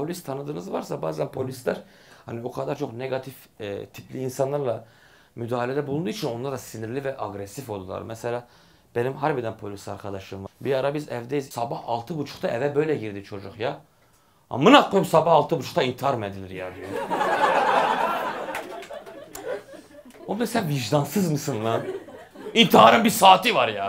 polis tanıdığınız varsa bazen polisler hani o kadar çok negatif tipli insanlarla müdahalede bulunduğu için onlar da sinirli ve agresif oldular. Mesela benim harbiden polis arkadaşım var. Bir ara biz evdeyiz. Sabah 6.30'da eve böyle girdi çocuk ya. Amına koyayım, sabah 6.30'da intihar mı edilir ya diyor. Oğlum sen vicdansız mısın lan? İntiharın bir saati var ya.